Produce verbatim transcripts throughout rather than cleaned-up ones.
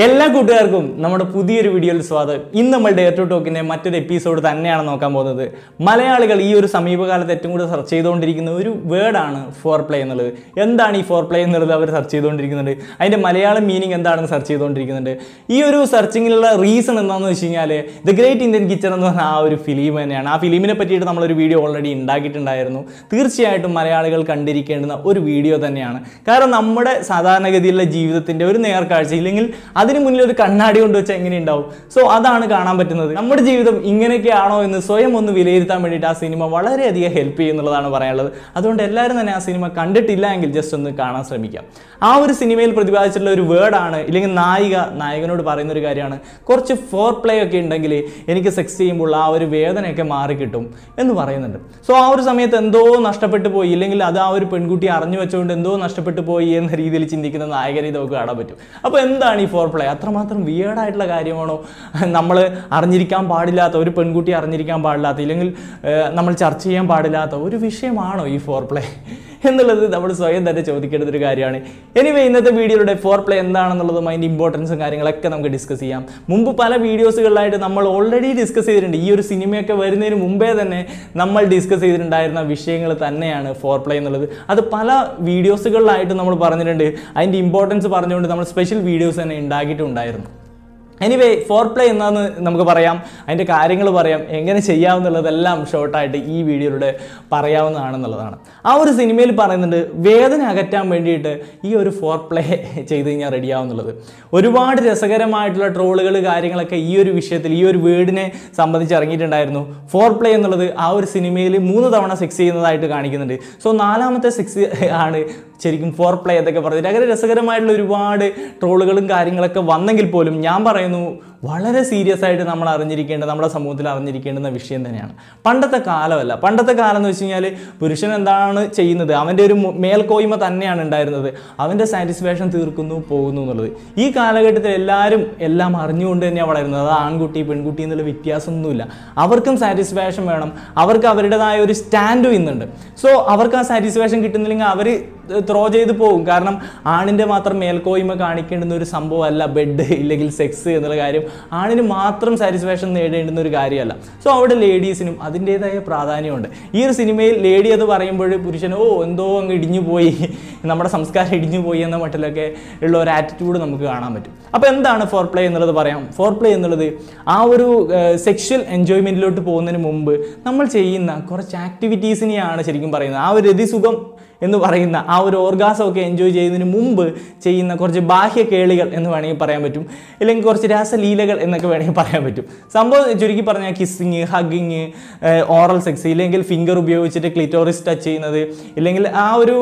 Hello, good afternoon. Our new video is welcome. In this day to talk in a matter episode that I am going to talk about. Word on foreplay. What is foreplay? What is Malayalam meaning? What is this searching? The reason is The Great Indian Kitchen is a film. That film is already video already in the kitchen. Video. That's why we have to do it. So, that's why we have to do it. Our life is like this. We have to do this cinema. We have to help you. That's why we have to do this cinema. Just to see it. That cinema is a word. It's a naiga. It's a foreplay. It's a sexy. It's a So, our Samet and though Nastapetapo, Yelling, Ada, Penguti, Arnuacho, and though Nastapetapo, and Ridilichin, the Igari, the Gadabit. Upon Foreplay, Atramathan, weird at Lagariano, Namal Arniricam Padilla, or Penguti Arniricam Padilla, Namal Charchi and Padilla, or Vishamano, if foreplay. In the letter that was so that a Chotica the Gariani. Anyway, in the video today, foreplay and then another mind importance and carrying like Kanaka discussia. Mumpupala videos will light and Namal already discussed it in your cinema, Verin, Mumbai, then Namal discussed it in Diana, Vishing, Tane, and foreplay and the letter. Other Pala videos will light and Namal Paranade and the importance of Paranade, Namal special videos and in Dagitum Diana. Anyway, foreplay and Namka Parayam and the carrying of Parayam, Engan Shayam, the Lalam short at the E video today, Parayam and Analana. Our cinema parent, where the Nagatam mediator, you foreplay Chaythina Radia on the leather. Urivant Sagaramite, troll, carrying like a year Vishet, your word, somebody Charangit and Ireno. Foreplay and the leather, our cinema, Munadana sixty in the light to Garnigan day. So Nalamata sixty Cherikim foreplay at the cover. The Sagaramite reward, troll, carrying like a one angle polum, Yambar. വളരെ serious ആയിട്ട് നമ്മൾ അറിഞ്ഞിരിക്കേണ്ട നമ്മുടെ സമൂഹത്തിൽ അറിഞ്ഞിരിക്കേണ്ട വിഷയം തന്നെയാണ്. പണ്ടത്തെ കാലമല്ല. പണ്ടത്തെ കാലം എന്ന് വെച്ചാൽ പുരുഷൻ എന്താണ് ചെയ്യുന്നത്? അവന്റെ ഒരു മേൽക്കോയ്മ തന്നെയാണ് ഉണ്ടായിരുന്നത്. അവന്റെ സാറ്റിസ്ഫാക്ഷൻ തീർക്കുന്നു പോകുന്നു എന്നുള്ളത്. ഈ കാലഘട്ടത്തിൽ എല്ലാവരും എല്ലാം അറിഞ്ഞുകൊണ്ട് തന്നെയാണ് വളരുന്നത്. അത് ആൺകുട്ടി പെൺകുട്ടി എന്നുള്ള വ്യത്യാസമൊന്നുമില്ല. അവർക്കും സാറ്റിസ്ഫാക്ഷൻ വേണം. അവർക്ക് അവരുടേതായ ഒരു സ്റ്റാൻഡ് ഇന്നുണ്ട്. സോ അവർക്ക് ആ സാറ്റിസ്ഫാക്ഷൻ കിട്ടുന്നില്ലെങ്കിൽ അവർ ത്രോ ചെയ്തു പോകും. കാരണം ആണിന്റെ മാത്രം മേൽക്കോയ്മ കാണിക്കേണ്ട ഒരു സംഭവമല്ല ബെഡ് അല്ലെങ്കിൽ സെക്സ് എന്നുള്ള കാര്യം. ആണിന് മാത്രം സാറ്റിസ്ഫാക്ഷൻ നേടേണ്ടുന്ന ഒരു കാര്യമല്ല. സോ അവിടെ ലേഡീസിനും അതിൻ്റെതായ പ്രാധാന്യമുണ്ട്. ഈ ഒരു സിനിമയിൽ ലേഡി എന്ന് പറയുമ്പോൾ പുരുഷൻ ഓ എന്തോ അങ്ങ് ഇടിഞ്ഞു പോയി നമ്മുടെ സംസ്കാരം ഇടിഞ്ഞു പോയി എന്ന മട്ടിലൊക്കെ ഉള്ള ഒരു ആറ്റിറ്റ്യൂഡ് നമുക്ക് കാണാൻ പറ്റും. അപ്പോൾ എന്താണ് ഫോർപ്ലേ എന്നുള്ളത് പറയാം. ഫോർപ്ലേ എന്നുള്ളത് ആ ഒരു സെക്ഷൽ എൻജോയ്മെന്റിലോട്ട് പോകുന്നതിന് മുമ്പ് നമ്മൾ ചെയ്യുന്ന കുറച്ച് ആക്ടിവിറ്റീസിനെയാണ് ശരിക്കും പറയുന്നത്. ആ ഒരു രതിസുഖം എന്ന് പറയുന്ന ആ ഒരു ഓർഗാസം ഒക്കെ എൻജോയ് ചെയ്യുന്നതിന് മുമ്പ് ചെയ്യുന്ന കുറച്ച് ബാഹ്യ കേളികൾ എന്ന് വേണമെങ്കിൽ പറയാൻ പറ്റും. അല്ലെങ്കിൽ കുറച്ച് രാസലീലകൾ എന്നൊക്കെ വേണമെങ്കിൽ പറയാൻ പറ്റും. സംഭവം ചുരുക്കി പറഞ്ഞാൽ കിസ്സിങ്, ഹഗ്ഗിങ്, ഓറൽ സെക്സ്, ഇല്ലെങ്കിൽ ഫിംഗർ ഉപയോഗിച്ചിട്ട് ക്ലിറ്റോറിസ് ടച്ച് ചെയ്യുന്നത്, ഇല്ലെങ്കിൽ ആ ഒരു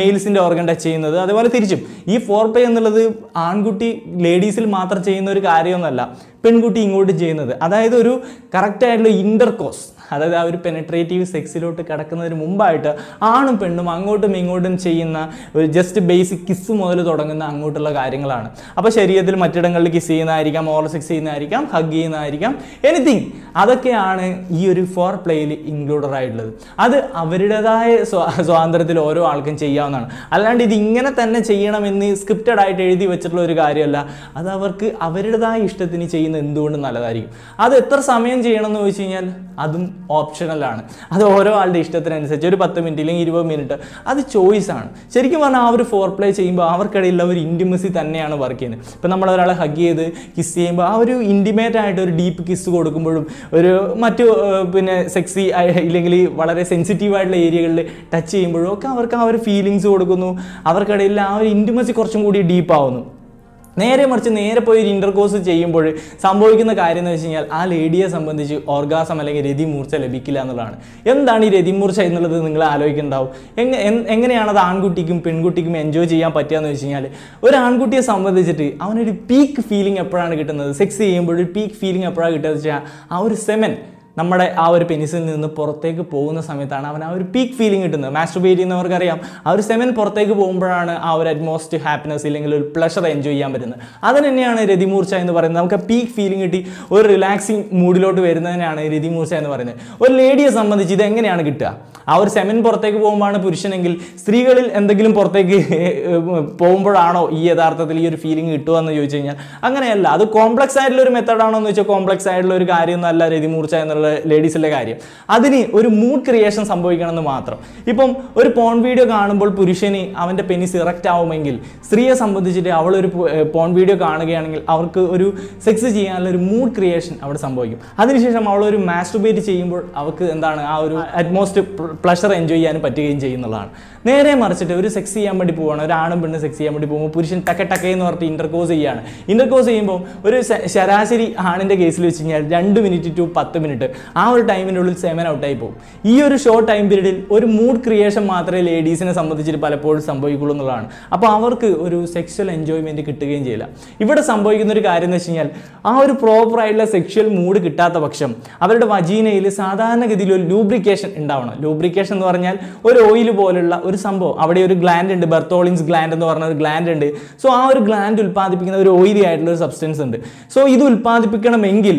മെയിൽസിൻ്റെ ഓർഗൻ ടച്ച് ചെയ്യുന്നത്, അതുപോലെ തിരിച്ചും. ഈ ഫോർപ്ലേ എന്നുള്ളത് ആൺകുട്ടി ലേഡീസിൽ മാത്രം ചെയ്യുന്ന ഒരു കാര്യമൊന്നുമല്ല, പെൺകുട്ടി ഇങ്ങോട്ട് ചെയ്യുന്നത്. അതായത് ഒരു കറക്റ്റായിട്ടുള്ള ഇൻ്റർകോസ്, അതായത് ആ ഒരു പെനട്രേറ്റീവ് സെക്സിലോട്ട് കടക്കുന്നതിന് മുമ്പായിട്ട് ആണും പെണ്ണും അങ്ങോട്ടും ഇങ്ങോട്ടും ചെയ്യുന്ന ഒരു ജസ്റ്റ് ബേസിക് കിസ് മുതൽ തുടങ്ങുന്ന അങ്ങോട്ടുള്ള കാര്യങ്ങളാണ്. അപ്പോൾ ശരീരത്തിൽ മറ്റിടങ്ങളിൽ കിസ് ചെയ്യുന്നതായിരിക്കാം, ഓറൽ സെക്സ് ചെയ്യുന്നതായിരിക്കാം, ഹഗ് ചെയ്യുന്നതായിരിക്കാം, എനിത്തിങ്. അതൊക്കെയാണ് ഈ ഒരു ഫോർ പ്ലേയിൽ ഇൻക്ലൂഡഡ് ആയിട്ടുള്ളത്. അത് അവരുടേതായ സ്വാതന്ത്ര്യത്തിൽ ഓരോ ആൾക്കും ചെയ്യാവുന്നതാണ്. അല്ലാണ്ട് ഇത് ഇങ്ങനെ തന്നെ ചെയ്യണമെന്ന് സ്ക്രിപ്റ്റഡ് ആയിട്ട് എഴുതി വെച്ചിട്ടുള്ള ഒരു കാര്യമല്ല. അത് അവർക്ക് അവരുടേതായ ഇഷ്ടത്തിന് ചെയ്യുന്നത് എന്തുകൊണ്ടും നല്ലതായിരിക്കും. അത് എത്ര സമയം ചെയ്യണമെന്ന് ചോദിച്ചു കഴിഞ്ഞാൽ അതും ഓപ്ഷണലാണ്. അത് ഓരോ ആളുടെ ഇഷ്ടത്തിനനുസരിച്ച് ഒരു പത്ത് മിനിറ്റ് അല്ലെങ്കിൽ ഇരുപത് മിനിറ്റ് അത് ചോയ്സാണ്. ശരിക്കും പറഞ്ഞാൽ ആ ഒരു ഫോർ പ്ലേ ചെയ്യുമ്പോൾ അവർക്കിടയിലുള്ള ഒരു ഇൻറ്റിമസി തന്നെയാണ് വർക്ക് ചെയ്യുന്നത്. ഇപ്പം നമ്മളൊരാളെ ഹഗ് ചെയ്ത് കിസ് ചെയ്യുമ്പോൾ ആ ഒരു ഇൻറ്റിമേറ്റ് ആയിട്ട് ഒരു ഡീപ്പ് കിസ് കൊടുക്കുമ്പോഴും ഒരു മറ്റു പിന്നെ സെക്സി ഇല്ലെങ്കിൽ വളരെ സെൻസിറ്റീവായിട്ടുള്ള ഏരിയകളിൽ ടച്ച് ചെയ്യുമ്പോഴും ഒക്കെ അവർക്ക് ആ ഒരു ഫീലിങ്സ് കൊടുക്കുന്നു. അവർക്കിടയിൽ ആ ഒരു ഇൻറ്റിമസി കുറച്ചും കൂടി ഡീപ്പാവുന്നു. നേരെ മറിച്ച് നേരെ പോയി ഒരു ഇൻ്റർകോഴ്സ് ചെയ്യുമ്പോൾ സംഭവിക്കുന്ന കാര്യം എന്ന് വെച്ച് കഴിഞ്ഞാൽ ആ ലേഡിയെ സംബന്ധിച്ച് ഓർഗാസം അല്ലെങ്കിൽ രതിമൂർച്ച ലഭിക്കില്ല എന്നുള്ളതാണ്. എന്താണ് ഈ രതിമൂർച്ച എന്നുള്ളത് നിങ്ങൾ ആലോചിക്കുന്നുണ്ടാവും. എങ്ങനെ എങ്ങനെയാണ് അത് ആൺകുട്ടിക്കും പെൺകുട്ടിക്കും എൻജോയ് ചെയ്യാൻ പറ്റുകയെന്ന് വെച്ച് കഴിഞ്ഞാൽ ഒരു ആൺകുട്ടിയെ സംബന്ധിച്ചിട്ട് അവനൊരു പീക്ക് ഫീലിംഗ് എപ്പോഴാണ് കിട്ടുന്നത്? സെക്സ് ചെയ്യുമ്പോൾ ഒരു പീക്ക് ഫീലിംഗ് എപ്പോഴാണ് കിട്ടുക വെച്ചാൽ ആ ഒരു സെമൻ നമ്മുടെ ആ ഒരു പെനിസിൽ നിന്ന് പുറത്തേക്ക് പോകുന്ന സമയത്താണ് അവൻ ആ ഒരു പീക്ക് ഫീലിംഗ് കിട്ടുന്നത്. മാസ്റ്റുബേറ്റ് ചെയ്യുന്നവർക്കറിയാം ആ ഒരു സെമൻ പുറത്തേക്ക് പോകുമ്പോഴാണ് ആ ഒരു അറ്റ്മോസ്റ്റ് ഹാപ്പിനെസ് ഇല്ലെങ്കിൽ ഒരു പ്ലഷർ എൻജോയ് ചെയ്യാൻ പറ്റുന്നത്. അത് തന്നെയാണ് രതിമൂർച്ച എന്ന് പറയുന്നത്. നമുക്ക് പീക്ക് ഫീലിംഗ് കിട്ടി ഒരു റിലാക്സിങ് മൂഡിലോട്ട് വരുന്നതിനാണ് രതിമൂർച്ച എന്ന് പറയുന്നത്. ഒരു ലേഡിയെ സംബന്ധിച്ച് ഇത് എങ്ങനെയാണ് കിട്ടുക? ആ ഒരു സെമൻ പുറത്തേക്ക് പോകുമ്പോഴാണ് പുരുഷനെങ്കിൽ സ്ത്രീകളിൽ എന്തെങ്കിലും പുറത്തേക്ക് പോകുമ്പോഴാണോ ഈ യഥാർത്ഥത്തിൽ ഈ ഒരു ഫീലിംഗ് കിട്ടുക എന്ന് ചോദിച്ചു കഴിഞ്ഞാൽ അങ്ങനെയല്ല. അത് കോംപ്ലക്സ് ആയിട്ടുള്ള ഒരു മെത്തേഡാണോ എന്ന് വെച്ചാൽ കോംപ്ലക്സ് ആയിട്ടുള്ള ഒരു കാര്യമൊന്നുമല്ല രതിമൂർച്ച എന്നുള്ള ലേഡീസിലെ കാര്യം. അതിന് ഒരു മൂഡ് ക്രിയേഷൻ സംഭവിക്കണമെന്ന് മാത്രം. ഇപ്പം ഒരു പോൺ വീഡിയോ കാണുമ്പോൾ പുരുഷന് അവൻ്റെ പെനിസ് ഇറക്റ്റ് ആവുമെങ്കിൽ സ്ത്രീയെ സംബന്ധിച്ചിട്ട് അവളൊരു പോൺ വീഡിയോ കാണുകയാണെങ്കിൽ അവർക്ക് ഒരു സെക്സ് ചെയ്യാനുള്ള ഒരു മൂഡ് ക്രിയേഷൻ അവിടെ സംഭവിക്കും. അതിനുശേഷം അവളൊരു മാസ്റ്റുബേറ്റ് ചെയ്യുമ്പോൾ അവർക്ക് എന്താണ് ആ ഒരു അറ്റ്മോസ്റ്റ് പ്ലഷർ എൻജോയ് ചെയ്യാനും പറ്റുകയും ചെയ്യുന്നതാണ്. നേരെ മറിച്ചിട്ട് ഒരു സെക്സ് ചെയ്യാൻ വേണ്ടി പോവുകയാണ്, ഒരാണും പെണ്ണ് സെക്സ് ചെയ്യാൻ വേണ്ടി പോകുമ്പോൾ പുരുഷൻ ടക്ക ടക്കയെന്ന് പറഞ്ഞിട്ട് ഇൻ്റർകോസ് ചെയ്യുകയാണ്. ഇൻ്റർകോസ് ചെയ്യുമ്പോൾ ഒരു ശരാശരി ആണിൻ്റെ കേസിൽ വെച്ച് കഴിഞ്ഞാൽ രണ്ട് മിനിറ്റ് ടു പത്ത് മിനിറ്റ് ആ ഒരു ടൈമിൻ്റെ ഉള്ളിൽ സെമൻ ഔട്ടായി പോകും. ഈ ഒരു ഷോർട്ട് ടൈം പീരീഡിൽ ഒരു മൂഡ് ക്രിയേഷൻ മാത്രമേ ലേഡീസിനെ സംബന്ധിച്ചിട്ട് പലപ്പോഴും സംഭവിക്കുള്ളൂ എന്നുള്ളതാണ്. അപ്പോൾ അവർക്ക് ഒരു സെക്ഷ്വൽ എൻജോയ്മെൻറ്റ് കിട്ടുകയും ചെയ്യില്ല. ഇവിടെ സംഭവിക്കുന്ന ഒരു കാര്യം എന്ന് വെച്ച് കഴിഞ്ഞാൽ ആ ഒരു പ്രോപ്പർ ആയിട്ടുള്ള സെക്ഷ്വൽ മൂഡ് കിട്ടാത്ത പക്ഷം അവരുടെ വജീനയിൽ സാധാരണഗതിയിൽ ഒരു ലൂബ്രിക്കേഷൻ ഉണ്ടാവണം. ലൂബ്രിക്കേഷൻ എന്ന് പറഞ്ഞാൽ ഒരു ഓയിൽ പോലുള്ള ഒരു സംഭവം, അവിടെ ഒരു ഗ്ലാൻഡ് ഉണ്ട്, ബെർത്തോളിൻസ് ഗ്ലാൻഡ് എന്ന് പറഞ്ഞ ഒരു ഗ്ലാൻഡ് ഉണ്ട്. സോ ആ ഒരു ഗ്ലാൻഡ് ഉൽപ്പാദിപ്പിക്കുന്ന ഒരു ഓയിലി ആയിട്ടുള്ള ഒരു സബ്സ്റ്റൻസ് ഉണ്ട്. സോ ഇത് ഉൽപ്പാദിപ്പിക്കണമെങ്കിൽ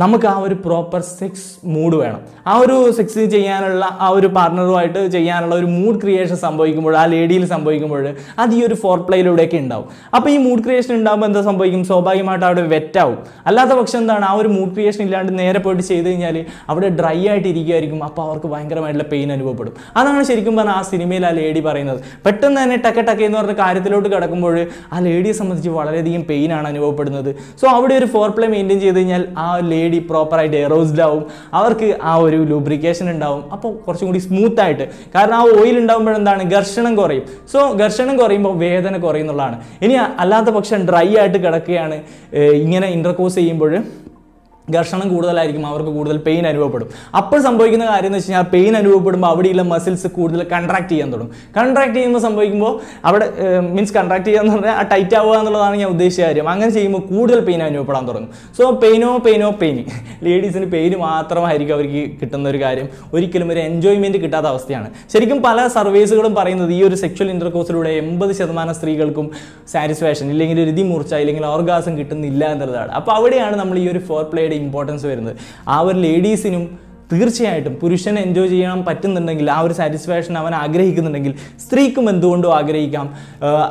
നമുക്ക് ആ ഒരു പ്രോപ്പർ സെക്സ് മൂഡ് വേണം. ആ ഒരു സെക്സ് ചെയ്യാനുള്ള ആ ഒരു പാർട്ണറുമായിട്ട് ചെയ്യാനുള്ള ഒരു മൂഡ് ക്രിയേഷൻ സംഭവിക്കുമ്പോൾ ആ ലേഡിയിൽ സംഭവിക്കുമ്പോൾ അത് ഈ ഒരു ഫോർ പ്ലേയിലൂടെയൊക്കെ ഉണ്ടാവും. അപ്പോൾ ഈ മൂഡ് ക്രിയേഷൻ ഉണ്ടാകുമ്പോൾ എന്താ സംഭവിക്കും? സ്വാഭാവികമായിട്ട് അവിടെ വെറ്റാവും. അല്ലാത്ത പക്ഷം എന്താണ്, ആ ഒരു മൂഡ് ക്രിയേഷൻ ഇല്ലാണ്ട് നേരെ പോയിട്ട് ചെയ്ത് കഴിഞ്ഞാൽ അവിടെ ഡ്രൈ ആയിട്ട് ഇരിക്കുമായിരിക്കും. അപ്പോൾ അവർക്ക് ഭയങ്കരമായിട്ടുള്ള പെയിൻ അനുഭവപ്പെടും. അതാണ് ശരിക്കും പറഞ്ഞാൽ ആ സിനിമയിൽ ആ ലേഡി പറയുന്നത്. പെട്ടെന്ന് തന്നെ ടക്ക ടക്ക എന്ന് പറഞ്ഞ കാര്യത്തിലോട്ട് കിടക്കുമ്പോൾ ആ ലേഡിയെ സംബന്ധിച്ച് വളരെയധികം പെയിനാണ് അനുഭവപ്പെടുന്നത്. സോ അവിടെ ഒരു ഫോർ പ്ലേ മെയിൻറ്റെയിൻ ചെയ്ത് കഴിഞ്ഞാൽ ആ ലേഡി പ്രോപ്പറായിട്ട് എറോസ്ഡ് ആവും, അവർക്ക് ആ ഒരു ലൂബ്രിക്കേഷൻ ഉണ്ടാവും. അപ്പോൾ കുറച്ചും കൂടി സ്മൂത്തായിട്ട്, കാരണം ആ ഓയിൽ ഉണ്ടാകുമ്പോഴെന്താണ് ഘർഷണം കുറയും. സോ ഘർഷണം കുറയുമ്പോൾ വേദന കുറയുന്നുള്ളതാണ്. ഇനി അല്ലാത്ത പക്ഷം ഡ്രൈ ആയിട്ട് കിടക്കുകയാണ് ഇങ്ങനെ ഇൻ്റർകോസ് ചെയ്യുമ്പോൾ ഘർഷണം കൂടുതലായിരിക്കും, അവർക്ക് കൂടുതൽ പെയിൻ അനുഭവപ്പെടും. അപ്പോൾ സംഭവിക്കുന്ന കാര്യം എന്ന് വെച്ച് കഴിഞ്ഞാൽ പെയിൻ അനുഭവപ്പെടുമ്പോൾ അവിടെയുള്ള മസിൽസ് കൂടുതൽ കൺട്രാക്ട് ചെയ്യാൻ തുടങ്ങും. കൺട്രാക്ട് ചെയ്യുമ്പോൾ സംഭവിക്കുമ്പോൾ അവിടെ മീൻസ് കൺട്രാക്ട് ചെയ്യാന്ന് പറഞ്ഞാൽ ആ ടൈറ്റ് ആവുക എന്നുള്ളതാണ് ഞാൻ ഉദ്ദേശിച്ച കാര്യം. അങ്ങനെ ചെയ്യുമ്പോൾ കൂടുതൽ പെയിൻ അനുഭവപ്പെടാൻ തുടങ്ങും. സോ പെയിനോ പെയിനോ പെയിൻ ലേഡീസിന് പെയിൻ മാത്രമായിരിക്കും അവർക്ക് കിട്ടുന്ന ഒരു കാര്യം. ഒരിക്കലും ഒരു എൻജോയ്മെൻറ്റ് കിട്ടാത്ത അവസ്ഥയാണ്. ശരിക്കും പല സർവേസുകളും പറയുന്നത് ഈ ഒരു സെക്ച്വൽ ഇൻ്റർകോഴ്സിലൂടെ എൺപത് ശതമാനം സ്ത്രീകൾക്കും സാറ്റിസ്ഫാക്ഷൻ ഇല്ലെങ്കിൽ രതിമൂർച്ച ഇല്ലെങ്കിൽ ഓർഗാസം കിട്ടുന്നില്ല എന്നുള്ളതാണ്. അപ്പോൾ അവിടെയാണ് നമ്മൾ ഈ ഒരു ഫോർ പ്ലേയുടെ ഇമ്പോർട്ടൻസ് വരുന്നത്. ആ ഒരു ലേഡീസിനും തീർച്ചയായിട്ടും പുരുഷനെ എൻജോയ് ചെയ്യാൻ പറ്റുന്നുണ്ടെങ്കിൽ, ആ ഒരു സാറ്റിസ്ഫാക്ഷൻ അവൻ ആഗ്രഹിക്കുന്നുണ്ടെങ്കിൽ സ്ത്രീക്കും എന്തുകൊണ്ടും ആഗ്രഹിക്കാം.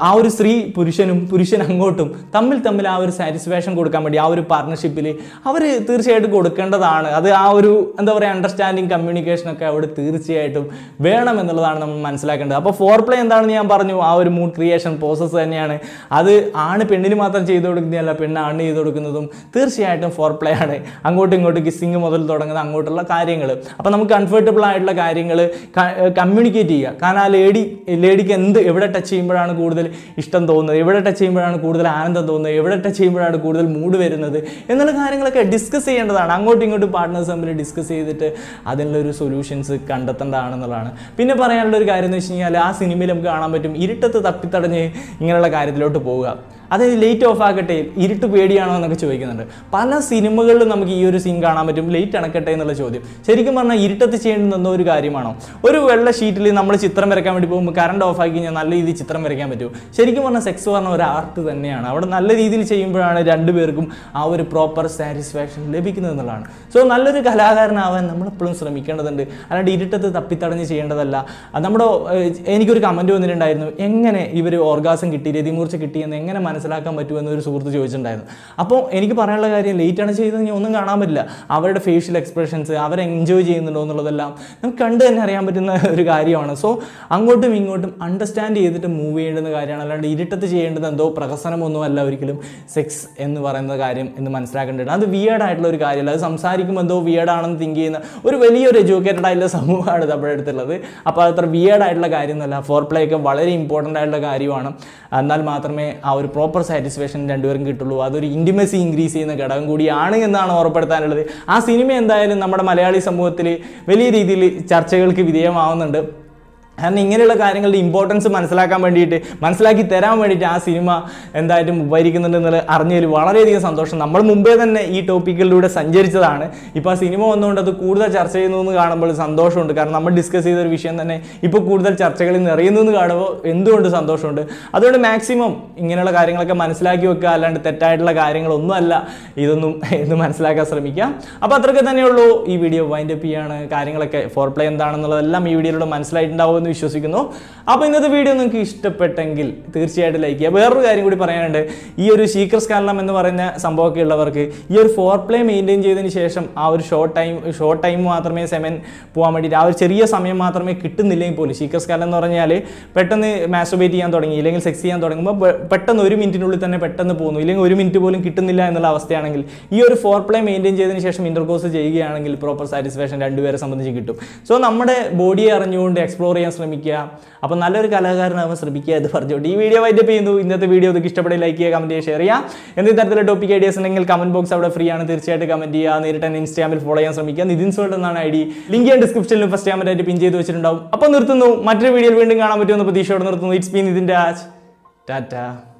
ആ ഒരു സ്ത്രീ പുരുഷനും പുരുഷൻ അങ്ങോട്ടും തമ്മിൽ തമ്മിൽ ആ ഒരു സാറ്റിസ്ഫാക്ഷൻ കൊടുക്കാൻ വേണ്ടി ആ ഒരു പാർട്ണർഷിപ്പിൽ അവർ തീർച്ചയായിട്ടും കൊടുക്കേണ്ടതാണ്. അത് ആ ഒരു എന്താ പറയുക അണ്ടർസ്റ്റാൻഡിങ് കമ്മ്യൂണിക്കേഷനൊക്കെ അവിടെ തീർച്ചയായിട്ടും വേണം എന്നുള്ളതാണ് നമ്മൾ മനസ്സിലാക്കേണ്ടത്. അപ്പോൾ ഫോർ പ്ലേ എന്താണെന്ന് ഞാൻ പറഞ്ഞു, ആ ഒരു മൂഡ് ക്രിയേഷൻ പ്രോസസ്സ് തന്നെയാണ്. അത് ആണ് പെണ്ണിന് മാത്രം ചെയ്തു കൊടുക്കുന്നതല്ല, പെണ്ണ് ആണ് ചെയ്തു കൊടുക്കുന്നതും തീർച്ചയായിട്ടും ഫോർ പ്ലേ ആണ്. അങ്ങോട്ടും ഇങ്ങോട്ടും കിസ്സിങ് മുതൽ തുടങ്ങുന്ന അങ്ങോട്ടുള്ള കാര്യങ്ങൾ. അപ്പോൾ നമുക്ക് കംഫർട്ടബിൾ ആയിട്ടുള്ള കാര്യങ്ങൾ കമ്മ്യൂണിക്കേറ്റ് ചെയ്യുക. കാരണം ആ ലേഡി ലേഡിക്ക് എന്ത് എവിടെ ടച്ച് ചെയ്യുമ്പോഴാണ് കൂടുതൽ ഇഷ്ടം തോന്നുന്നത്, എവിടെ ടച്ച് ചെയ്യുമ്പോഴാണ് കൂടുതൽ ആനന്ദം തോന്നുന്നത്, എവിടെ ടച്ച് ചെയ്യുമ്പോഴാണ് കൂടുതൽ മൂഡ് വരുന്നത് എന്നുള്ള കാര്യങ്ങളൊക്കെ ഡിസ്കസ് ചെയ്യേണ്ടതാണ്. അങ്ങോട്ടും ഇങ്ങോട്ടും പാർട്ട്നേഴ്സ് തമ്മിൽ ഡിസ്കസ് ചെയ്തിട്ട് അതിനുള്ളൊരു സൊല്യൂഷൻസ് കണ്ടെത്തേണ്ടതാണെന്നുള്ളതാണ്. പിന്നെ പറയാനുള്ള ഒരു കാര്യം എന്ന് വെച്ച് കഴിഞ്ഞാൽ ആ സിനിമയിൽ നമുക്ക് കാണാൻ പറ്റും ഇരുട്ടത്ത് തപ്പിത്തടഞ്ഞ് ഇങ്ങനെയുള്ള കാര്യത്തിലോട്ട് പോവുക. അതായത് ലൈറ്റ് ഓഫ് ആക്കട്ടെ, ഇരുട്ട് പേടിയാണോ എന്നൊക്കെ ചോദിക്കുന്നുണ്ട്. പല സിനിമകളിലും നമുക്ക് ഈ ഒരു സീൻ കാണാൻ പറ്റും, ലൈറ്റ് അണക്കട്ടെ എന്നുള്ള ചോദ്യം. ശരിക്കും പറഞ്ഞാൽ ഇരുട്ടത്ത് ചെയ്യേണ്ടുന്ന ഒരു കാര്യമാണോ? ഒരു വെള്ള ഷീറ്റിൽ നമ്മൾ ചിത്രം വരയ്ക്കാൻ വേണ്ടി പോകുമ്പോൾ കറണ്ട് ഓഫ് ആക്കി കഴിഞ്ഞാൽ നല്ല രീതിയിൽ ചിത്രം വരയ്ക്കാൻ പറ്റുമോ? ശരിക്കും പറഞ്ഞാൽ സെക്സ് പറഞ്ഞ ഒരു ആർട്ട് തന്നെയാണ്. അവിടെ നല്ല രീതിയിൽ ചെയ്യുമ്പോഴാണ് രണ്ടുപേർക്കും ആ ഒരു പ്രോപ്പർ സാറ്റിസ്ഫാക്ഷൻ ലഭിക്കുന്നത് എന്നുള്ളതാണ്. സോ നല്ലൊരു കലാകാരനാവാൻ നമ്മളെപ്പോഴും ശ്രമിക്കേണ്ടതുണ്ട്, അല്ലാണ്ട് ഇരുട്ടത്ത് തപ്പിത്തടഞ്ഞ് ചെയ്യേണ്ടതല്ല. നമ്മുടെ എനിക്കൊരു കമൻറ്റ് വന്നിട്ടുണ്ടായിരുന്നു, എങ്ങനെ ഇവർ ഓർഗാസം കിട്ടി രതിമൂർച്ച കിട്ടിയെന്ന് എങ്ങനെ മനസ്സിലാക്കാൻ പറ്റുമെന്ന് ഒരു സുഹൃത്ത് ചോദിച്ചിട്ടുണ്ടായിരുന്നു. അപ്പോൾ എനിക്ക് പറയാനുള്ള കാര്യം, ലേറ്റാണ് ചെയ്തതെങ്കിൽ ഒന്നും കാണാൻ പറ്റില്ല. അവരുടെ ഫേഷ്യൽ എക്സ്പ്രഷൻസ്, അവരെ എൻജോയ് ചെയ്യുന്നുണ്ടോ എന്നുള്ളതെല്ലാം നമുക്ക് കണ്ട് തന്നെ അറിയാൻ പറ്റുന്ന ഒരു കാര്യമാണ്. സോ അങ്ങോട്ടും ഇങ്ങോട്ടും അണ്ടർസ്റ്റാൻഡ് ചെയ്തിട്ട് മൂവ് ചെയ്യേണ്ടുന്ന കാര്യമാണ്, അല്ലാണ്ട് ഇരുട്ടത്ത് ചെയ്യേണ്ടത് എന്തോ പ്രഹസനമൊന്നും അല്ല ഒരിക്കലും സെക്സ് എന്ന് പറയുന്ന കാര്യം എന്ന് മനസ്സിലാക്കേണ്ടതാണ്. അത് വിയേഡായിട്ടുള്ള ഒരു കാര്യമല്ല, അത് സംസാരിക്കുമ്പോൾ എന്തോ വിയേഡാണെന്ന് തിങ്ക് ചെയ്യുന്ന ഒരു വലിയൊരു എഡ്യൂക്കേറ്റഡ് ആയിട്ടുള്ള സമൂഹമാണ് നമ്മുടെ അടുത്തുള്ളത്. അപ്പോൾ അത്ര വിയേഡായിട്ടുള്ള കാര്യം എന്നല്ല. ഫോർ പ്ലേ ഒക്കെ വളരെ ഇമ്പോർട്ടൻ്റ് ആയിട്ടുള്ള കാര്യമാണ്. എന്നാൽ മാത്രമേ ആ ഒരു പ്രോപ്പർ സാറ്റിസ്ഫാക്ഷൻ രണ്ടുപേരും കിട്ടുള്ളൂ. അതൊരു ഇൻറ്റിമസി ഇൻക്രീസ് ചെയ്യുന്ന ഘടകം കൂടിയാണ് എന്നാണ് ഓർപ്പെടുത്താനുള്ളത്. ആ സിനിമ എന്തായാലും നമ്മുടെ മലയാളി സമൂഹത്തിൽ വലിയ രീതിയിൽ ചർച്ചകൾക്ക് വിധേയമാവുന്നുണ്ട്. And in the importance of Mansalaka Mandit, Mansalaki Teramedita cinema, and that Varikan and Arnir Valeria Santosh, number Mumbai than E. Topical Luda Sanjarichana. If a cinema known to the Kurda Charse, no Garnable Sandosh on the Karnama discusses the vision and Ipokurda Charchel in the Rain in the Sandosh. Other maximum in a carrying like a Manslaki and the title like Iring Lunala, either the Manslaka Sramika. A Patraka than your low E video wind up and carrying like a foreplay and down the Lam E video to Manslide down. If you like this video, please like it. If you have a secret scan, you can use this foreplay maintain a short time. If you have a serious time, you can use this secret scan. If you masturbate, you can use sexy. If you have a foreplay maintain intercourse, you can use proper satisfaction. So, our body explore. Now, we will see you video. If you like this video, please like and share it. If you like this topic, please comment box and free and comment. Instagram follow us. Link in the description. First time, pin video. It's been